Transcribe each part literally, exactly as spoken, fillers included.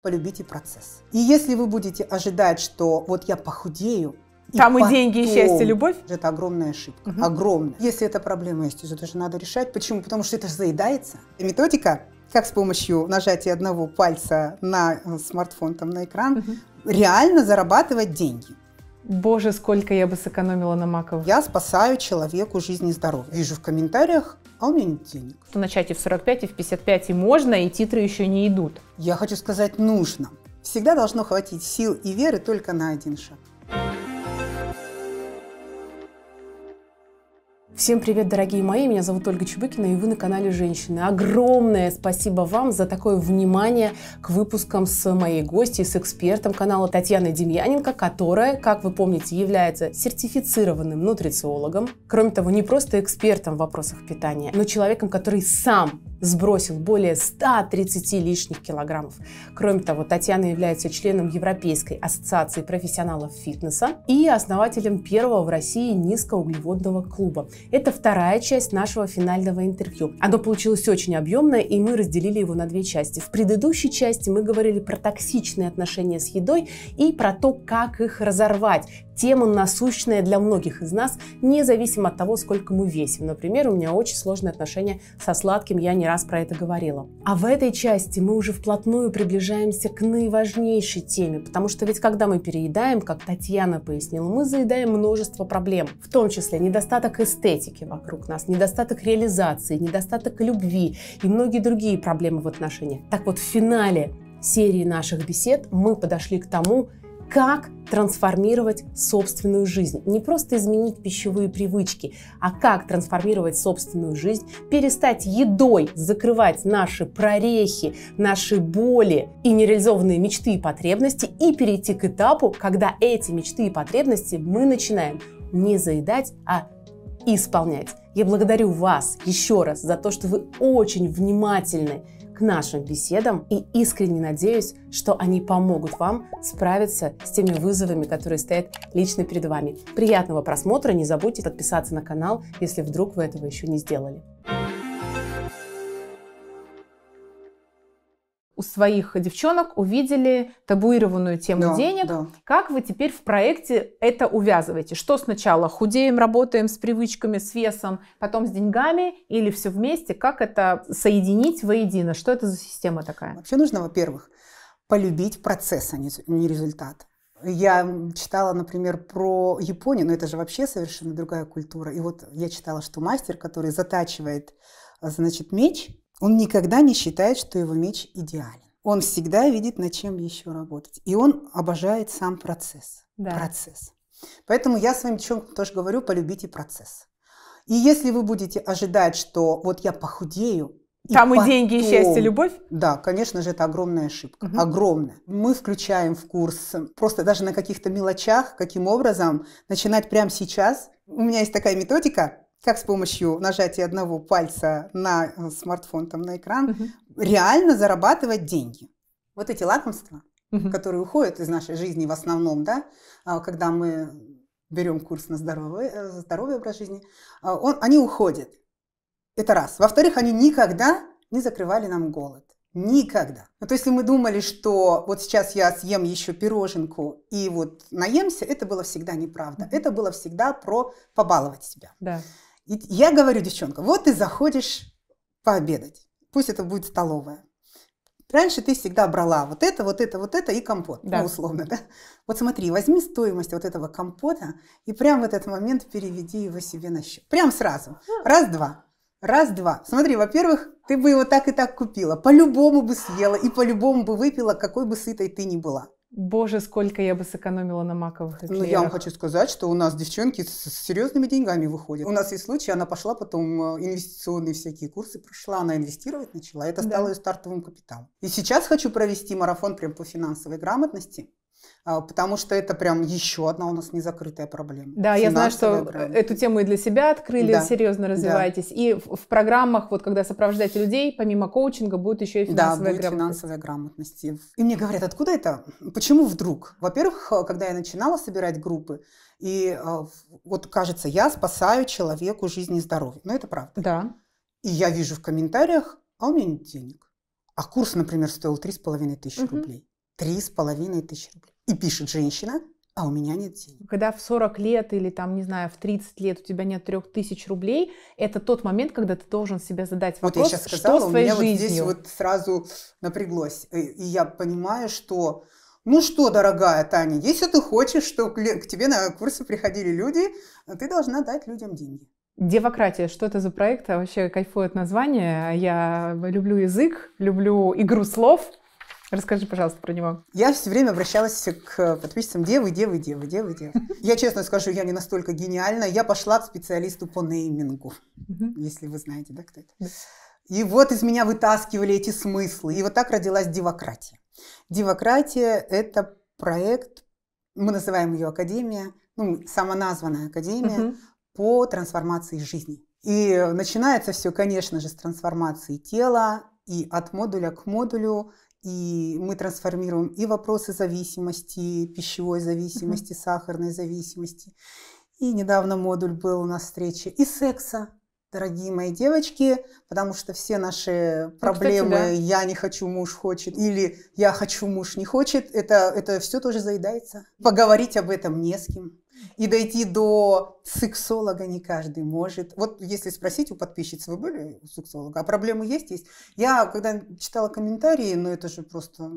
Полюбите процесс. И если вы будете ожидать, что вот я похудею, и там и деньги, и счастье, и любовь. Это огромная ошибка. Угу. Огромная. Если эта проблема есть, то это же надо решать. Почему? Потому что это же заедается. Методика, как с помощью нажатия одного пальца на смартфон, там, на экран, угу. реально зарабатывать деньги. Боже, сколько я бы сэкономила на маковых. Я спасаю человеку жизнь и здоровье. Вижу в комментариях, а у меня нет денег. То начать и в сорок пять, и в пятьдесят пять, и можно, и титры еще не идут. Я хочу сказать, нужно. Всегда должно хватить сил и веры только на один шаг. Всем привет, дорогие мои, меня зовут Ольга Чебыкина, и вы на канале «Женщины». Огромное спасибо вам за такое внимание к выпускам с моей гостьей, с экспертом канала Татьяной Демьяненко, которая, как вы помните, является сертифицированным нутрициологом. Кроме того, не просто экспертом в вопросах питания, но человеком, который сам сбросил более ста тридцати лишних килограммов. Кроме того, Татьяна является членом Европейской ассоциации профессионалов фитнеса и основателем первого в России низкоуглеводного клуба. Это вторая часть нашего финального интервью. Оно получилось очень объемное, и мы разделили его на две части. В предыдущей части мы говорили про токсичные отношения с едой и про то, как их разорвать. Тема насущная для многих из нас, независимо от того, сколько мы весим. Например, у меня очень сложные отношения со сладким, я не раз про это говорила. А в этой части мы уже вплотную приближаемся к наиважнейшей теме, потому что ведь когда мы переедаем, как Татьяна пояснила, мы заедаем множество проблем, в том числе недостаток эстетики вокруг нас, недостаток реализации, недостаток любви и многие другие проблемы в отношениях. Так вот, в финале серии наших бесед мы подошли к тому, как трансформировать собственную жизнь. Не просто изменить пищевые привычки, а как трансформировать собственную жизнь, перестать едой закрывать наши прорехи, наши боли и нереализованные мечты и потребности, и перейти к этапу, когда эти мечты и потребности мы начинаем не заедать, а исполнять. Я благодарю вас еще раз за то, что вы очень внимательны к нашим беседам, и искренне надеюсь, что они помогут вам справиться с теми вызовами, которые стоят лично перед вами. Приятного просмотра, не забудьте подписаться на канал, если вдруг вы этого еще не сделали. У своих девчонок увидели табуированную тему да, денег. Да. Как вы теперь в проекте это увязываете? Что сначала? Худеем, работаем с привычками, с весом, потом с деньгами или все вместе? Как это соединить воедино? Что это за система такая? Вообще нужно, во-первых, полюбить процесс, а не результат. Я читала, например, про Японию, но это же вообще совершенно другая культура. И вот я читала, что мастер, который затачивает, значит, меч, он никогда не считает, что его меч идеален. Он всегда видит, над чем еще работать. И он обожает сам процесс. Да. Процесс. Поэтому я своим девчонкам тоже говорю, полюбите процесс. И если вы будете ожидать, что вот я похудею, и там потом... и деньги, и счастье, и любовь? Да, конечно же, это огромная ошибка. Угу. Огромная. Мы включаем в курс просто даже на каких-то мелочах, каким образом начинать прямо сейчас. У меня есть такая методика, как с помощью нажатия одного пальца на смартфон, там, на экран, угу. реально зарабатывать деньги. Вот эти лакомства, угу. которые уходят из нашей жизни в основном, да, когда мы берем курс на здоровый, здоровый образ жизни, он, они уходят. Это раз. Во-вторых, они никогда не закрывали нам голод. Никогда. Ну, то есть, если мы думали, что вот сейчас я съем еще пироженку и вот наемся, это было всегда неправда. Угу. Это было всегда про побаловать себя. Да. И я говорю девчонкам, вот ты заходишь пообедать, пусть это будет столовая. Раньше ты всегда брала вот это, вот это, вот это и компот, да. ну, условно, да? Вот смотри, возьми стоимость вот этого компота и прямо в этот момент переведи его себе на счет. Прям сразу. Раз-два. Раз-два. Смотри, во-первых, ты бы его так и так купила, по-любому бы съела и по-любому бы выпила, какой бы сытой ты ни была. Боже, сколько я бы сэкономила на маковых эклерах. Ну, я вам хочу сказать, что у нас девчонки с, с серьезными деньгами выходят. У нас есть случай, она пошла потом инвестиционные всякие курсы прошла, она инвестировать начала, это стало да. ее стартовым капиталом. И сейчас хочу провести марафон прям по финансовой грамотности, потому что это прям еще одна у нас незакрытая проблема. Да, я знаю, что грамотность. Эту тему и для себя открыли, да. серьезно развиваетесь. Да. И в, в программах, вот когда сопровождаете людей, помимо коучинга, будет еще и финансовая да, будет грамотность. финансовая грамотность. И мне говорят, откуда это? Почему вдруг? Во-первых, когда я начинала собирать группы, и вот кажется, я спасаю человеку жизнь и здоровье. Но это правда. Да. И я вижу в комментариях, а у меня нет денег. А курс, например, стоил три с половиной тысячи угу. рублей. Три с половиной тысячи рублей. И пишет женщина, а у меня нет денег. Когда в сорок лет или там, не знаю, в тридцать лет у тебя нет трёх тысяч рублей, это тот момент, когда ты должен себе задать вопрос, вот я сейчас сказала, что с твоей у меня жизнью. Вот здесь вот сразу напряглось. И я понимаю, что... Ну что, дорогая Таня, если ты хочешь, чтобы к тебе на курсы приходили люди, ты должна дать людям деньги. Девократия, что это за проект? Вообще кайфую от названия. Я люблю язык, люблю игру слов. Расскажи, пожалуйста, про него. Я все время обращалась к подписчикам: девы, девы, девы, девы, девы. Я честно скажу, я не настолько гениальна. Я пошла к специалисту по неймингу, если вы знаете, да, кто это. И вот из меня вытаскивали эти смыслы. И вот так родилась девократия. Девократия – это проект, мы называем ее Академия, ну, самоназванная Академия угу. по трансформации жизни. И начинается все, конечно же, с трансформации тела, и от модуля к модулю, и мы трансформируем и вопросы зависимости, пищевой зависимости, угу. сахарной зависимости. И недавно модуль был у нас встреча, и секса. Дорогие мои девочки, потому что все наши проблемы, ну, кстати, да. я не хочу, муж хочет, или я хочу, муж не хочет, это, это все тоже заедается. Поговорить об этом не с кем. И дойти до сексолога не каждый может. Вот если спросить у подписчиц, вы были у сексолога, а проблемы есть, есть. Я когда читала комментарии, но ну, это же просто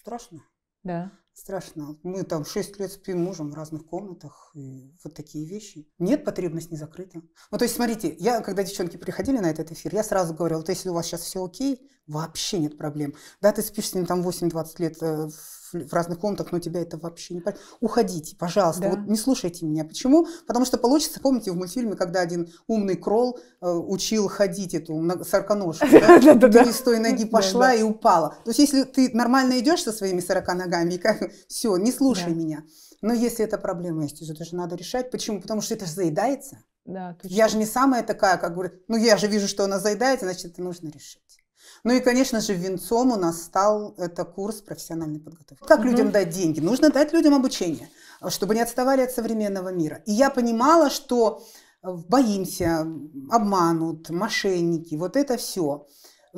страшно. Да. Страшно. Мы там шесть лет спим мужем в разных комнатах. И вот такие вещи. Нет, потребность не закрыта. Ну, то есть, смотрите, я, когда девчонки приходили на этот эфир, я сразу говорила, вот если у вас сейчас все окей, вообще нет проблем. Да, ты спишь с ним там восемь-двадцать лет в разных комнатах, но тебя это вообще не... Уходите, пожалуйста, да. вот не слушайте меня. Почему? Потому что получится, помните, в мультфильме, когда один умный кролл учил ходить эту сороконожку, ты с той ноги пошла и упала. То есть, если ты нормально идешь со своими сорока ногами, и как... Все, не слушай да. меня. Но если это проблема есть, это же надо решать. Почему? Потому что это же заедается. Да, я же не самая такая, как говорю, ну я же вижу, что она заедается, значит, это нужно решить. Ну и, конечно же, венцом у нас стал это курс профессиональной подготовки. Как угу. людям дать деньги? Нужно дать людям обучение, чтобы не отставали от современного мира. И я понимала, что боимся, обманут, мошенники, вот это все.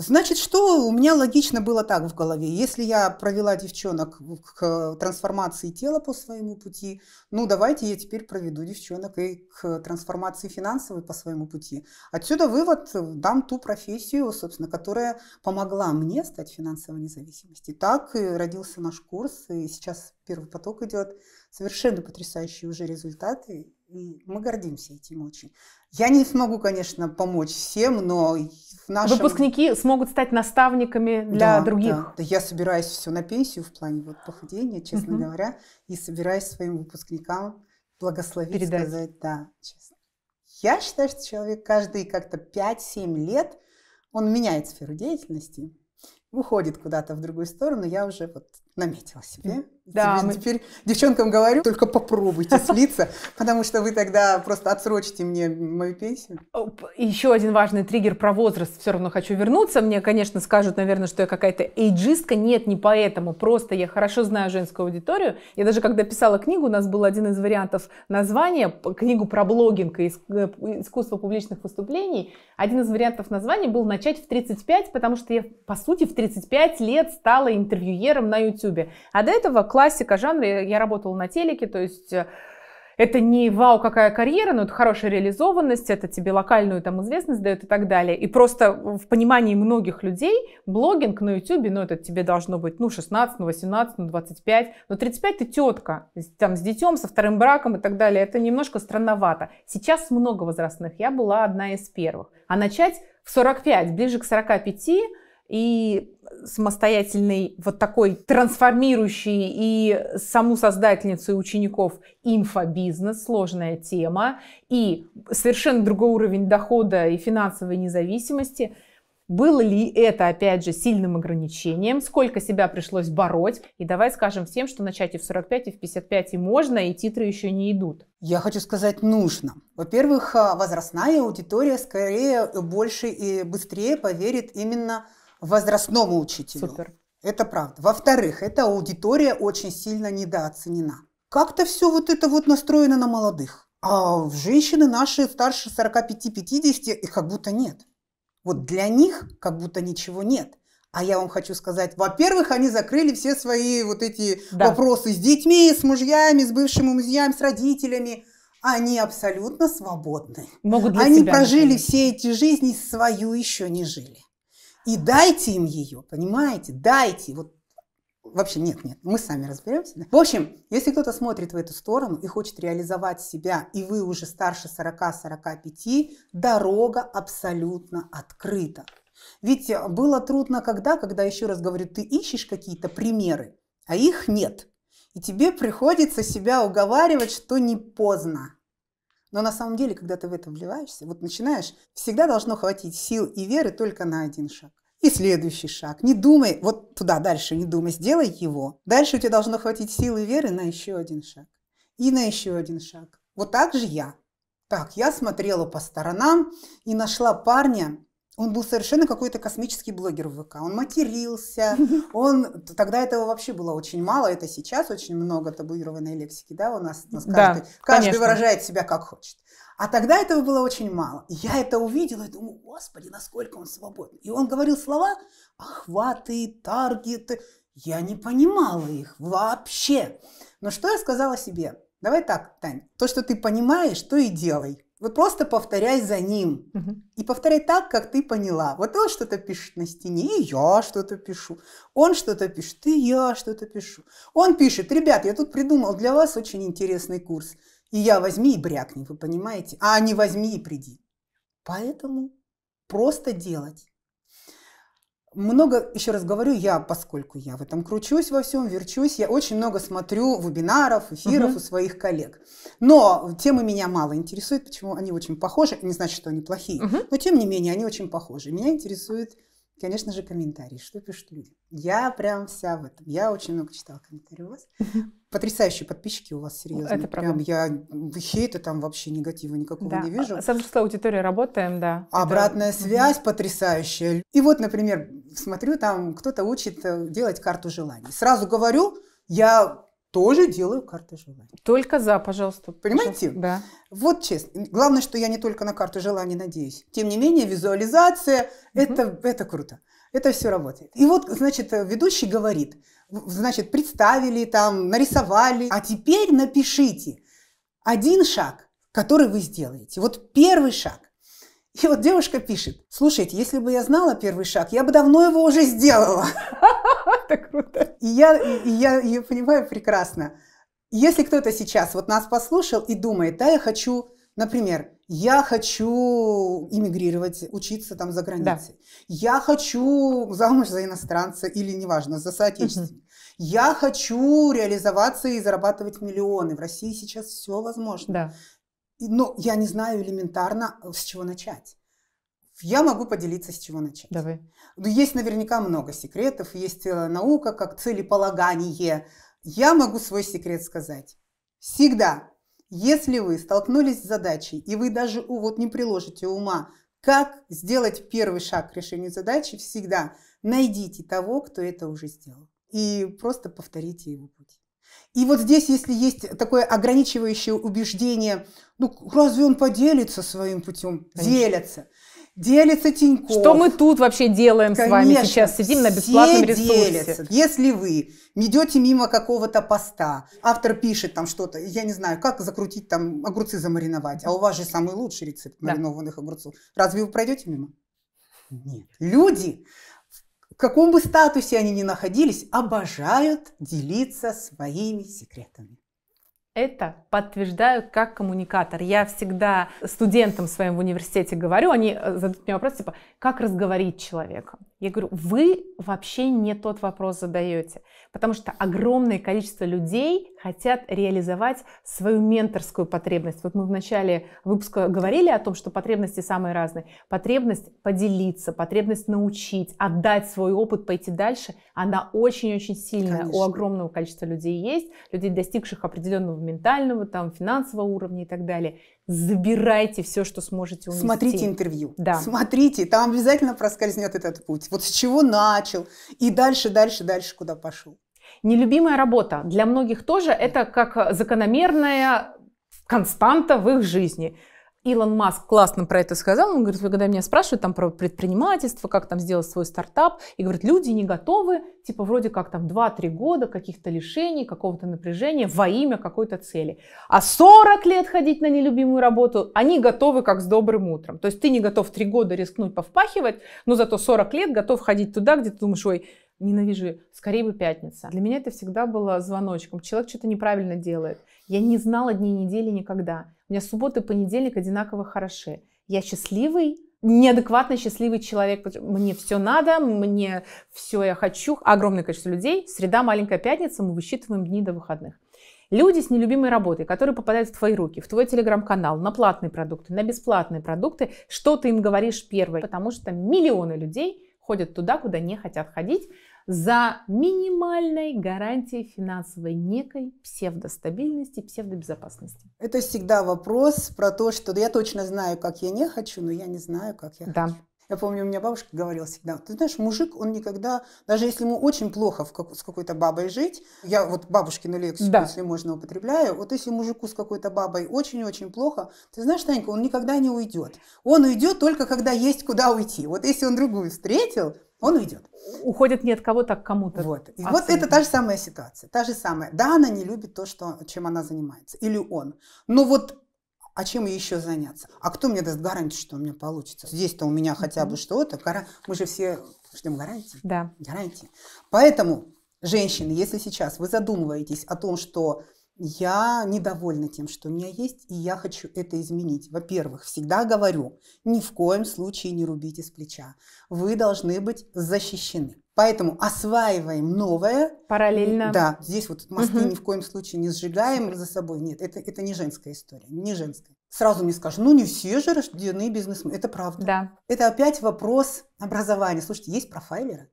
Значит, что у меня логично было так в голове. Если я провела девчонок к трансформации тела по своему пути, ну давайте я теперь проведу девчонок и к трансформации финансовой по своему пути. Отсюда вывод, дам ту профессию, собственно, которая помогла мне стать финансово независимой. Так и родился наш курс, и сейчас первый поток идет. Совершенно потрясающие уже результаты. И мы гордимся этим очень. Я не смогу, конечно, помочь всем, но в нашем... Выпускники смогут стать наставниками для да, других. Да, да. Я собираюсь все на пенсию в плане вот похудения, честно угу. говоря, и собираюсь своим выпускникам благословить, передать. Сказать, да, честно. Я считаю, что человек каждые как-то пять-семь лет, он меняет сферу деятельности, уходит куда-то в другую сторону, я уже вот... наметила себе. Да, мы... Теперь девчонкам говорю, только попробуйте слиться, потому что вы тогда просто отсрочите мне мою пенсию. Еще один важный триггер про возраст. Все равно хочу вернуться. Мне, конечно, скажут, наверное, что я какая-то эйджистка. Нет, не поэтому. Просто я хорошо знаю женскую аудиторию. Я даже когда писала книгу, у нас был один из вариантов названия, книгу про блогинг и искусство публичных выступлений. Один из вариантов названия был начать в тридцать пять, потому что я, по сути, в тридцать пять лет стала интервьюером на YouTube. А до этого классика жанра, я работала на телеке, то есть это не вау какая карьера, но это хорошая реализованность, это тебе локальную там известность дает и так далее. И просто в понимании многих людей блогинг на ютубе, ну это тебе должно быть ну шестнадцать, восемнадцать, двадцать пять, но тридцать пять ты тетка, там с детем, со вторым браком и так далее, это немножко странновато. Сейчас много возрастных, я была одна из первых. А начать в сорок пять, ближе к сорока пяти и... самостоятельный вот такой трансформирующий и саму создательницу и учеников инфобизнес, сложная тема, и совершенно другой уровень дохода и финансовой независимости. Было ли это, опять же, сильным ограничением? Сколько себя пришлось бороть? И давай скажем всем, что начать и в сорок пять, и в пятьдесят пять, и можно, и титры еще не идут. Я хочу сказать, нужно. Во-первых, возрастная аудитория скорее больше и быстрее поверит именно возрастному учителю. Супер. Это правда. Во-вторых, эта аудитория очень сильно недооценена. Как-то все вот это вот настроено на молодых. А женщины наши старше сорока пяти-пятидесяти их как будто нет. Вот для них как будто ничего нет. А я вам хочу сказать, во-первых, они закрыли все свои вот эти да. вопросы с детьми, с мужьями, с бывшими мужьями, с родителями. Они абсолютно свободны. Могут для они себя прожили начать. Все эти жизни, свою еще не жили. И дайте им ее, понимаете? Дайте. Вот. Вообще, нет, нет, мы сами разберемся. Да? В общем, если кто-то смотрит в эту сторону и хочет реализовать себя, и вы уже старше сорока-сорока пяти, дорога абсолютно открыта. Ведь было трудно когда, когда, еще раз говорю, ты ищешь какие-то примеры, а их нет. И тебе приходится себя уговаривать, что не поздно. Но на самом деле, когда ты в это вливаешься, вот начинаешь, всегда должно хватить сил и веры только на один шаг. И следующий шаг. Не думай, вот туда дальше не думай, сделай его. Дальше у тебя должно хватить сил и веры на еще один шаг. И на еще один шаг. Вот так же я. Так, я смотрела по сторонам и нашла парня. Он был совершенно какой-то космический блогер в ВК. Он матерился, он... Тогда этого вообще было очень мало, это сейчас очень много табуированной лексики, да, у нас, у нас каждый, да, каждый выражает себя как хочет. А тогда этого было очень мало. Я это увидела и думаю, господи, насколько он свободен. И он говорил слова «охваты», «таргеты». Я не понимала их вообще. Но что я сказала себе? Давай так, Тань, то, что ты понимаешь, то и делай. Вот просто повторяй за ним. Угу. И повторяй так, как ты поняла. Вот он что-то пишет на стене, и я что-то пишу. Он что-то пишет, и я что-то пишу. Он пишет, ребят, я тут придумал для вас очень интересный курс. И я возьми и брякни, вы понимаете? А не возьми и приди. Поэтому просто делать. Много, еще раз говорю, я, поскольку я в этом кручусь во всем, верчусь, я очень много смотрю вебинаров, эфиров угу. у своих коллег. Но темы меня мало интересуют, почему они очень похожи, не значит, что они плохие, угу. но тем не менее они очень похожи. Меня интересует, конечно же, комментарии, что пишут люди. Я прям вся в этом, я очень много читала комментарии у вас. Потрясающие подписчики у вас, серьезно. Это прям правда. Я хейта там вообще негатива никакого да. не вижу. С авторской аудиторией работаем, да. Обратная это... связь потрясающая. И вот, например, смотрю, там кто-то учит делать карту желаний. Сразу говорю, я тоже делаю карту желаний. Только за, пожалуйста. Понимаете? Пожалуйста. Да. Вот честно. Главное, что я не только на карту желаний надеюсь. Тем не менее, визуализация, угу. это, это круто. Это все работает. И вот, значит, ведущий говорит, значит, представили там, нарисовали. А теперь напишите один шаг, который вы сделаете. Вот первый шаг. И вот девушка пишет, слушайте, если бы я знала первый шаг, я бы давно его уже сделала. Это круто. И я ее понимаю прекрасно. Если кто-то сейчас вот нас послушал и думает, да, я хочу, например, я хочу эмигрировать, учиться там за границей. Да. Я хочу замуж за иностранца или, неважно, за соотечественника. Угу. Я хочу реализоваться и зарабатывать миллионы. В России сейчас все возможно. Да. Но я не знаю элементарно, с чего начать. Я могу поделиться, с чего начать. Давай. Есть наверняка много секретов. Есть наука как целеполагание. Я могу свой секрет сказать. Всегда. Если вы столкнулись с задачей, и вы даже вот не приложите ума, как сделать первый шаг к решению задачи, всегда найдите того, кто это уже сделал. И просто повторите его путь. И вот здесь, если есть такое ограничивающее убеждение, ну разве он поделится своим путем? Конечно. Делятся. Делится Тинькофф. Что мы тут вообще делаем Конечно, с вами сейчас? Сидим на бесплатном ресурсе. Делятся. Если вы идете мимо какого-то поста, автор пишет там что-то, я не знаю, как закрутить там огурцы замариновать, а у вас же самый лучший рецепт маринованных да. огурцов. Разве вы пройдете мимо? Нет. Люди, в каком бы статусе они ни находились, обожают делиться своими секретами. Это подтверждаю как коммуникатор. Я всегда студентам своим в университете говорю, они задают мне вопрос, типа, как разговорить человека? Я говорю, вы вообще не тот вопрос задаете, потому что огромное количество людей хотят реализовать свою менторскую потребность. Вот мы в начале выпуска говорили о том, что потребности самые разные. Потребность поделиться, потребность научить, отдать свой опыт, пойти дальше, она очень-очень сильная. Конечно. У огромного количества людей есть, людей, достигших определенного ментального, там, финансового уровня и так далее. Забирайте все, что сможете унести. Смотрите интервью, да. смотрите, там обязательно проскользнет этот путь. Вот с чего начал и дальше, дальше, дальше куда пошел. Нелюбимая работа для многих тоже это как закономерная константа в их жизни. Илон Маск классно про это сказал. Он говорит, вы когда меня спрашивают там про предпринимательство, как там сделать свой стартап, и говорит, люди не готовы, типа вроде как там два-три года каких-то лишений, какого-то напряжения во имя какой-то цели. А сорок лет ходить на нелюбимую работу, они готовы как с добрым утром. То есть ты не готов три года рискнуть повпахивать, но зато сорок лет готов ходить туда, где ты думаешь, ой, ненавижу, скорее бы пятница. Для меня это всегда было звоночком. Человек что-то неправильно делает. Я не знала дней недели никогда. У меня суббота и понедельник одинаково хороши. Я счастливый, неадекватно счастливый человек. Мне все надо, мне все я хочу. Огромное количество людей. Среда, маленькая пятница, мы высчитываем дни до выходных. Люди с нелюбимой работой, которые попадают в твои руки, в твой телеграм-канал, на платные продукты, на бесплатные продукты, что ты им говоришь первое, потому что миллионы людей ходят туда, куда не хотят ходить, за минимальной гарантией финансовой некой псевдостабильности, псевдобезопасности. Это всегда вопрос про то, что я точно знаю, как я не хочу, но я не знаю, как я да. хочу. Я помню, у меня бабушка говорила всегда, ты знаешь, мужик, он никогда, даже если ему очень плохо в как, с какой-то бабой жить, я вот бабушкину лексику, да. если можно, употребляю, вот если мужику с какой-то бабой очень-очень плохо, ты знаешь, Танька, он никогда не уйдет. Он уйдет только, когда есть куда уйти. Вот если он другую встретил, он уйдет. Уходит не от кого-то, а к кому-то. Вот. вот это та же самая ситуация, та же самая. Да, она не любит то, что, чем она занимается, или он. Но вот... А чем еще заняться? А кто мне даст гарантию, что у меня получится? Здесь-то у меня хотя бы что-то. Мы же все ждем гарантии. Да. Гарантии. Поэтому, женщины, если сейчас вы задумываетесь о том, что я недовольна тем, что у меня есть, и я хочу это изменить. Во-первых, всегда говорю, ни в коем случае не рубите с плеча. Вы должны быть защищены. Поэтому осваиваем новое. Параллельно. Да, здесь вот мосты угу. ни в коем случае не сжигаем за собой. Нет, это, это не женская история, не женская. Сразу мне скажут, ну не все же рожденные бизнесмены. Это правда. Да. Это опять вопрос образования. Слушайте, есть профайлеры?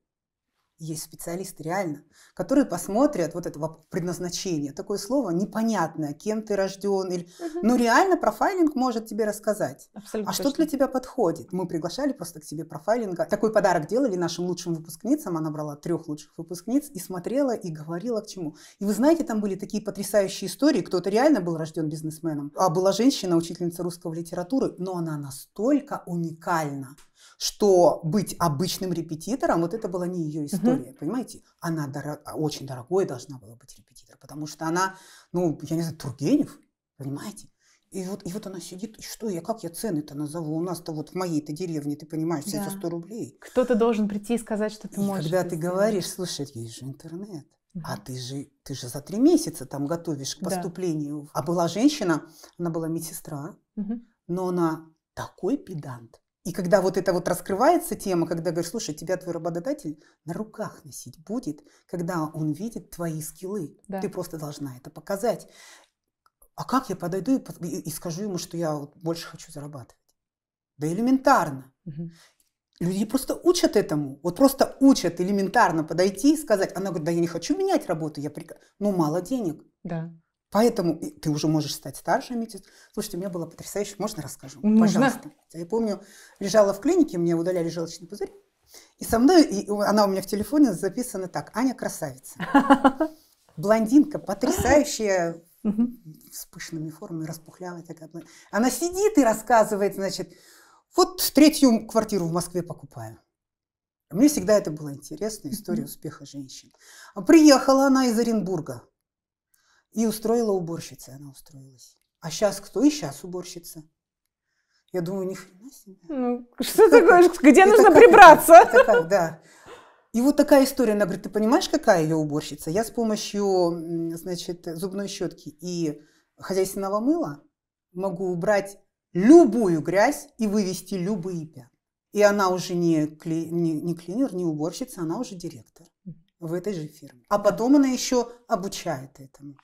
Есть специалисты реально, которые посмотрят вот это предназначение. Такое слово непонятное, кем ты рожден. Или... Угу. Но реально профайлинг может тебе рассказать. Абсолютно а точно. Что для тебя подходит? Мы приглашали просто к тебе профайлинга. Такой подарок делали нашим лучшим выпускницам. Она брала трех лучших выпускниц и смотрела, и говорила к чему. И вы знаете, там были такие потрясающие истории. Кто-то реально был рожден бизнесменом. А была женщина, учительница русского литературы, но она настолько уникальна, что быть обычным репетитором, вот это была не ее история, угу. понимаете? Она дор- очень дорогой должна была быть репетитор, потому что она, ну, я не знаю, Тургенев, понимаете? И вот, и вот она сидит, и что я, как я цены-то назову? У нас-то вот в моей-то деревне, ты понимаешь, все да. это сто рублей. Кто-то должен прийти и сказать, что ты и можешь. Когда ты говоришь, слушай, есть же интернет. А ты же, ты же за три месяца там готовишь к поступлению. Да. А была женщина, она была медсестра, угу. но она такой педант. И когда вот это вот раскрывается тема, когда говоришь, слушай, тебя твой работодатель на руках носить будет, когда он видит твои скиллы, да. ты просто должна это показать. А как я подойду и, и скажу ему, что я больше хочу зарабатывать? Да элементарно. Угу. Люди просто учат этому. Вот просто учат элементарно подойти и сказать. Она говорит, да я не хочу менять работу, я прик... ну мало денег. Да. Поэтому ты уже можешь стать старшей медсестрой. Слушайте, у меня было потрясающе. Можно расскажу? Можно. Пожалуйста. Я помню, лежала в клинике, мне удаляли желчный пузырь. И со мной, и она у меня в телефоне записана так. Аня красавица. Блондинка потрясающая, с пышными формами, распухлявая такая. Она сидит и рассказывает, значит, вот третью квартиру в Москве покупаю. Мне всегда это было интересно, история успеха женщин. Приехала она из Оренбурга. И устроила уборщица, она устроилась. А сейчас кто? И сейчас уборщица. Я думаю, ни хрена себе. Ну, что такое? Где это нужно как, прибраться? Это, это как, да. И вот такая история. Она говорит, ты понимаешь, какая ее уборщица? Я с помощью, значит, зубной щетки и хозяйственного мыла могу убрать любую грязь и вывести любые пятна. И она уже не, кли, не, не клинер, не уборщица, она уже директор в этой же фирме. А потом она еще обучает этому.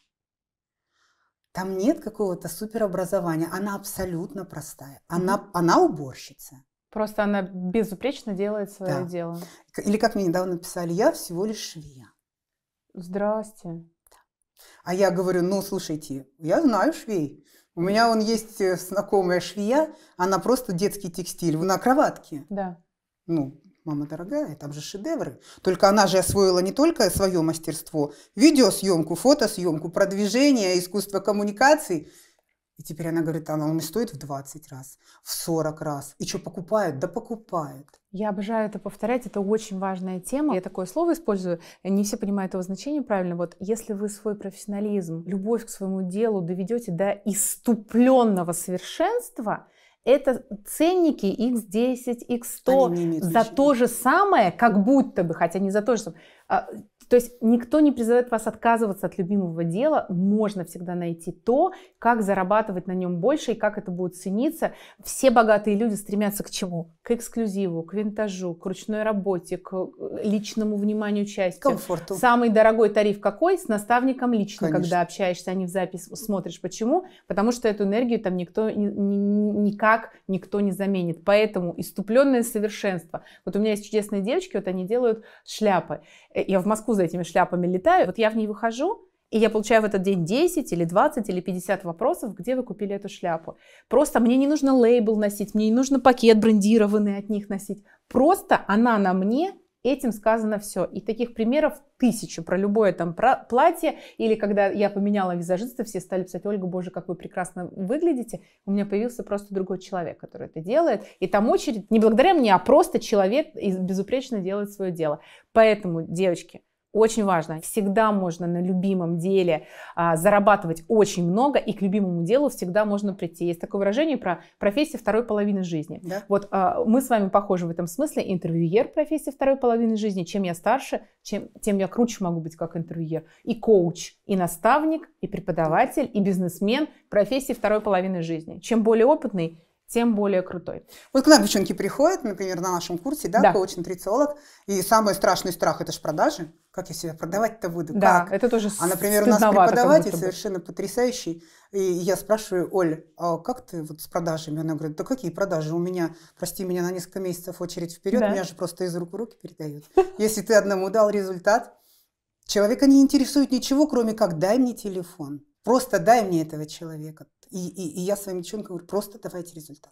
Там нет какого-то суперобразования. Она абсолютно простая. Она, mm-hmm. она уборщица. Просто она безупречно делает свое да. дело. Или как мне недавно писали, я всего лишь швея. Здрасте. Да. А я говорю, ну, слушайте, я знаю швей. У меня вон есть знакомая швея, она просто детский текстиль на кроватке. Да. Ну, мама дорогая, там же шедевры. Только она же освоила не только свое мастерство, видеосъемку, фотосъемку, продвижение, искусство коммуникаций. И теперь она говорит, она у меня стоит в двадцать раз, в сорок раз. И что, покупают? Да покупают. Я обожаю это повторять, это очень важная тема. Я такое слово использую, не все понимают его значение правильно. Вот если вы свой профессионализм, любовь к своему делу доведете до исступленного совершенства, это ценники икс десять, икс сто за то же самое, как будто бы, хотя не за то же самое. То есть никто не призывает вас отказываться от любимого дела, можно всегда найти то, как зарабатывать на нем больше и как это будет цениться. Все богатые люди стремятся к чему? К эксклюзиву, к винтажу, к ручной работе, к личному вниманию части. Комфорту. Самый дорогой тариф какой? С наставником лично, конечно, когда общаешься, а не в запись смотришь. Почему? Потому что эту энергию там никто ни, ни, никак никто не заменит. Поэтому исступленное совершенство. Вот у меня есть чудесные девочки, вот они делают шляпы. Я в Москву этими шляпами летаю, вот я в ней выхожу, и я получаю в этот день десять или двадцать или пятьдесят вопросов, где вы купили эту шляпу. Просто мне не нужно лейбл носить, мне не нужно пакет брендированный от них носить. Просто она на мне, этим сказано все. И таких примеров тысячу про любое там платье, или когда я поменяла визажиста, все стали писать: Ольга, боже, как вы прекрасно выглядите. У меня появился просто другой человек, который это делает. И там очередь не благодаря мне, а просто человек безупречно делает свое дело. Поэтому, девочки, очень важно, всегда можно на любимом деле а, зарабатывать очень много, и к любимому делу всегда можно прийти. Есть такое выражение про профессию второй половины жизни. Да? Вот а, мы с вами похожи в этом смысле. Интервьюер профессии второй половины жизни. Чем я старше, чем, тем я круче могу быть как интервьюер. И коуч, и наставник, и преподаватель, и бизнесмен профессии второй половины жизни. Чем более опытный, тем более крутой. Вот к нам девчонки приходят, например, на нашем курсе, да, да. коуч-нутрициолог, и самый страшный страх – это же продажи. Как я себя продавать-то буду? Да, как? Это тоже стыдновато. А, например, у нас преподаватель совершенно потрясающий, и я спрашиваю: Оль, а как ты вот с продажами? Она говорит: да какие продажи? У меня, прости меня, на несколько месяцев очередь вперед, да. меня же просто из рук в руки передают. Если ты одному дал результат, человека не интересует ничего, кроме как: дай мне телефон, просто дай мне этого человека. И, и, и я своим девчонкам говорю: просто давайте результат.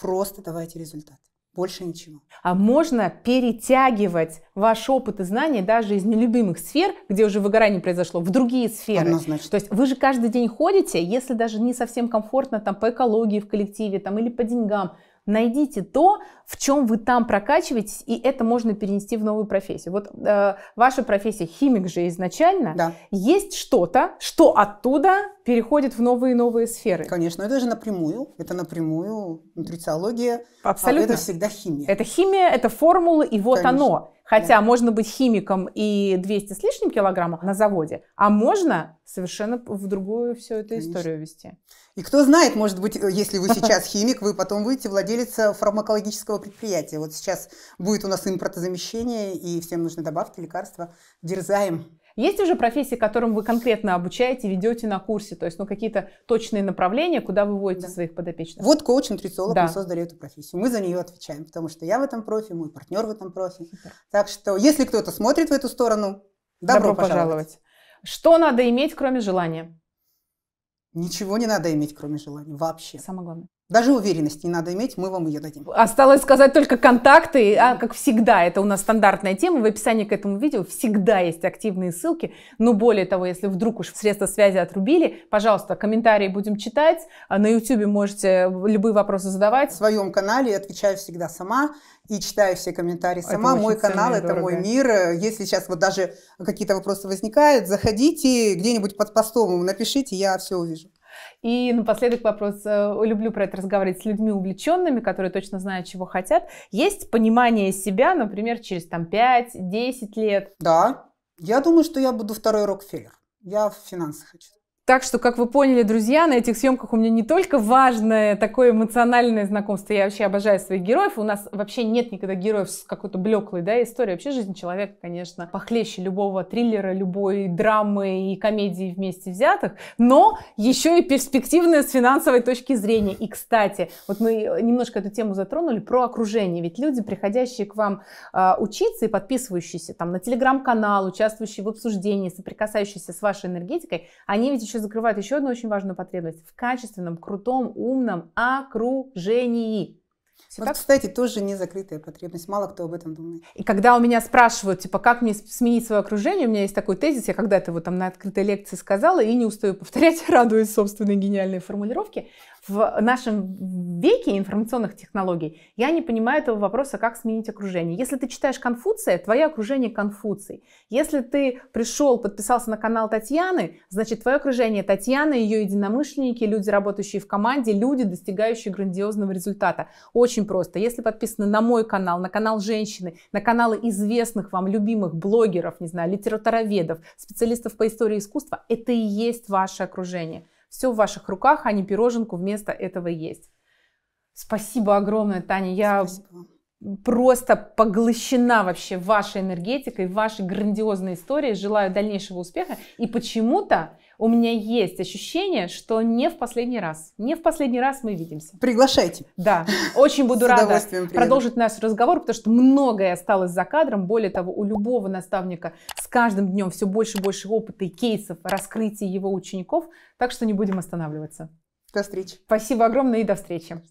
Просто давайте результат. Больше ничего. А можно перетягивать ваш опыт и знания даже из нелюбимых сфер, где уже выгорание произошло, в другие сферы. Однозначно. То есть вы же каждый день ходите, если даже не совсем комфортно там, по экологии в коллективе там, или по деньгам, найдите то, в чем вы там прокачиваетесь, и это можно перенести в новую профессию. Вот э, ваша профессия химик же изначально. Да. Есть что-то, что оттуда переходит в новые и новые сферы. Конечно, это же напрямую. Это напрямую нутрициология. Абсолютно. Это всегда химия. Это химия, это формулы, и вот конечно. Оно. Хотя да. можно быть химиком и двести с лишним килограммов на заводе, а можно совершенно в другую всю эту конечно. Историю вести. И кто знает, может быть, если вы сейчас химик, вы потом будете владелица фармакологического предприятия. Вот сейчас будет у нас импортозамещение, и всем нужны добавки, лекарства. Дерзаем. Есть уже профессии, которым вы конкретно обучаете, ведете на курсе? То есть ну, какие-то точные направления, куда вы вводите да. своих подопечных? Вот коуч-нутрициолог, да. мы создали эту профессию. Мы за нее отвечаем, потому что я в этом профи, мой партнер в этом профи. Да. Так что, если кто-то смотрит в эту сторону, добро, добро пожаловать. пожаловать. Что надо иметь, кроме желания? Ничего не надо иметь, кроме желания. Вообще. Самое главное. Даже уверенность не надо иметь, мы вам ее дадим. Осталось сказать только контакты, а как всегда, это у нас стандартная тема, в описании к этому видео всегда есть активные ссылки, но более того, если вдруг уж средства связи отрубили, пожалуйста, комментарии будем читать, на YouTube можете любые вопросы задавать. В своем канале отвечаю всегда сама и читаю все комментарии сама, мой канал, это мой мир, если сейчас вот даже какие-то вопросы возникают, заходите где-нибудь под постом, напишите, я все увижу. И напоследок вопрос, люблю про это разговаривать с людьми увлеченными, которые точно знают, чего хотят. Есть понимание себя, например, через там пять-десять лет? Да, я думаю, что я буду второй Рокфеллер, я в финансах хочу. Так что, как вы поняли, друзья, на этих съемках у меня не только важное такое эмоциональное знакомство, я вообще обожаю своих героев, у нас вообще нет никогда героев с какой-то блеклой да, историей, вообще жизнь человека, конечно, похлеще любого триллера, любой драмы и комедии вместе взятых, но еще и перспективная с финансовой точки зрения. И, кстати, вот мы немножко эту тему затронули про окружение, ведь люди, приходящие к вам э, учиться и подписывающиеся там на телеграм-канал, участвующие в обсуждении, соприкасающиеся с вашей энергетикой, они ведь еще закрывает еще одну очень важную потребность в качественном, крутом, умном окружении. Вот, так? Кстати, тоже не закрытая потребность, мало кто об этом думает. И когда у меня спрашивают, типа, как мне сменить свое окружение, у меня есть такой тезис, я когда-то его там на открытой лекции сказала и не устаю повторять, радуясь собственной гениальной формулировке. В нашем веке информационных технологий я не понимаю этого вопроса, как сменить окружение. Если ты читаешь Конфуция, твое окружение Конфуций. Если ты пришел, подписался на канал Татьяны, значит, твое окружение Татьяна, ее единомышленники, люди, работающие в команде, люди, достигающие грандиозного результата. Очень просто. Если подписаны на мой канал, на канал женщины, на каналы известных вам любимых блогеров, не знаю, литературоведов, специалистов по истории искусства, это и есть ваше окружение. Все в ваших руках, а не пироженку вместо этого есть. Спасибо огромное, Таня. Я Спасибо. Просто поглощена вообще вашей энергетикой, вашей грандиозной историей. Желаю дальнейшего успеха. И почему-то у меня есть ощущение, что не в последний раз. Не в последний раз мы видимся. Приглашайте. Да, очень буду рада продолжить наш разговор, потому что многое осталось за кадром. Более того, у любого наставника с каждым днем все больше и больше опыта и кейсов, раскрытия его учеников. Так что не будем останавливаться. До встречи. Спасибо огромное и до встречи.